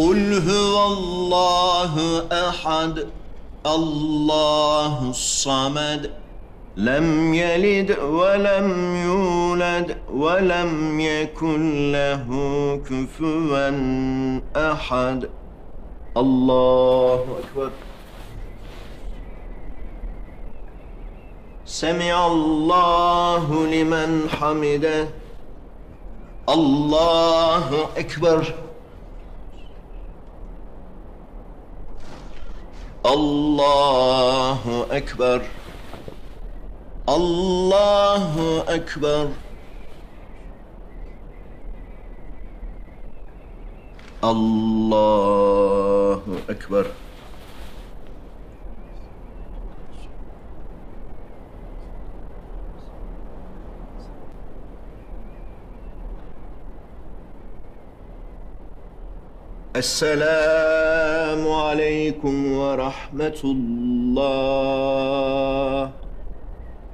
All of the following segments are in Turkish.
Kul huvallahu ehad, Allahu's-samed, lem yelid ve lem yulad ve lem yekun lehu küfüven ehad. Allahu ekber. Semi'allahu limen hamide. Allahu ekber. Allahu ekber. Allahu ekber. Allahu ekber. Esselamu aleyküm ve rahmetullah.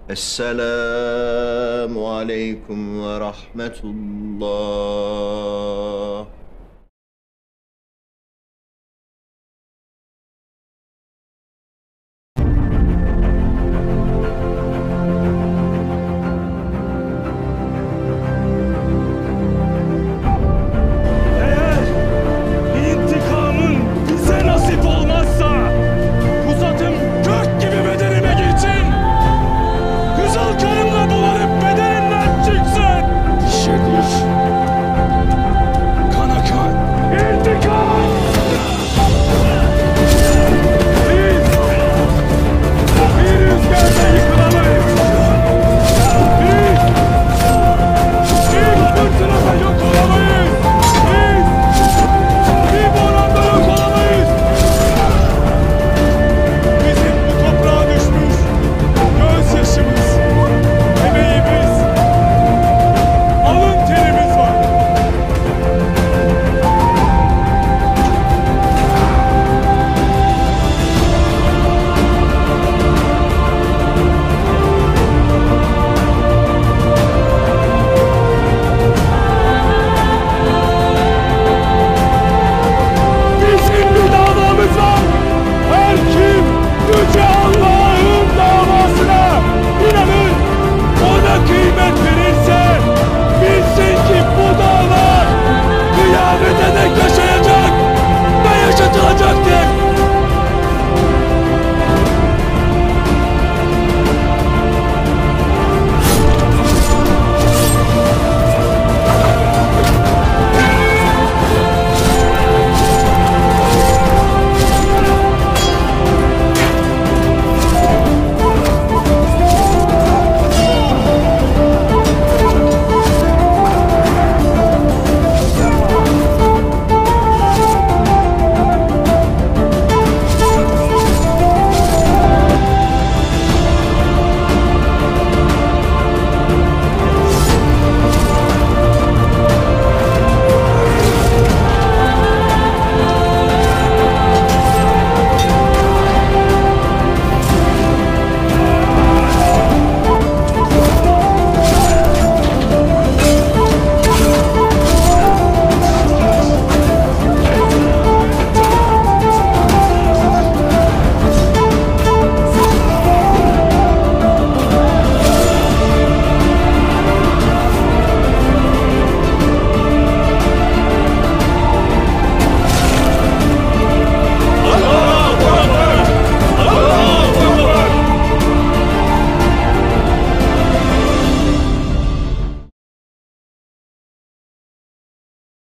Esselamu aleyküm ve rahmetullah.